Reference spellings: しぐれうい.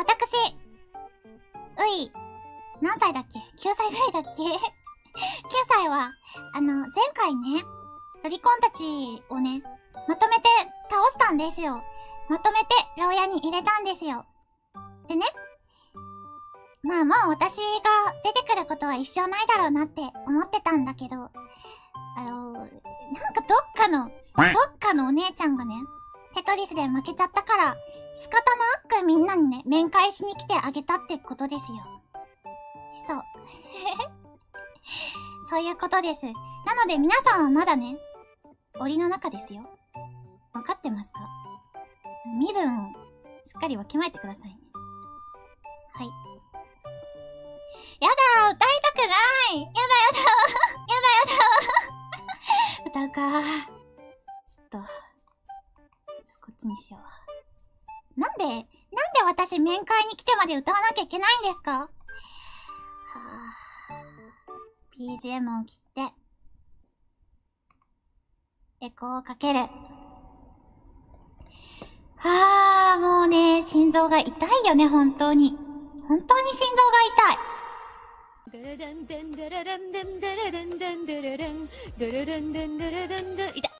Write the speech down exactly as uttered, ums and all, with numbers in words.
私、うい、何歳だっけ ?きゅう 歳ぐらいだっけ ?きゅう 歳は、あの、前回ね、ロリコンたちをね、まとめて倒したんですよ。まとめて、牢屋に入れたんですよ。でね、まあもう私が出てくることは一生ないだろうなって思ってたんだけど、あの、なんかどっかの、どっかのお姉ちゃんがね、テトリスで負けちゃったから、仕方なくみんなにね、面会しに来てあげたってことですよ。そう。そういうことです。なので皆さんはまだね、檻の中ですよ。わかってますか？身分をしっかりわきまえてくださいね。はい。やだー、歌いたくない。やだやだ。やだやだ。歌うかー。ちょっと、こっちにしよう。なんで、なんで私面会に来てまで歌わなきゃいけないんですか？はぁ、ビージーエム を切って、エコーをかける。はぁ、もうね、心臓が痛いよね、本当に。本当に心臓が痛い。いたっ。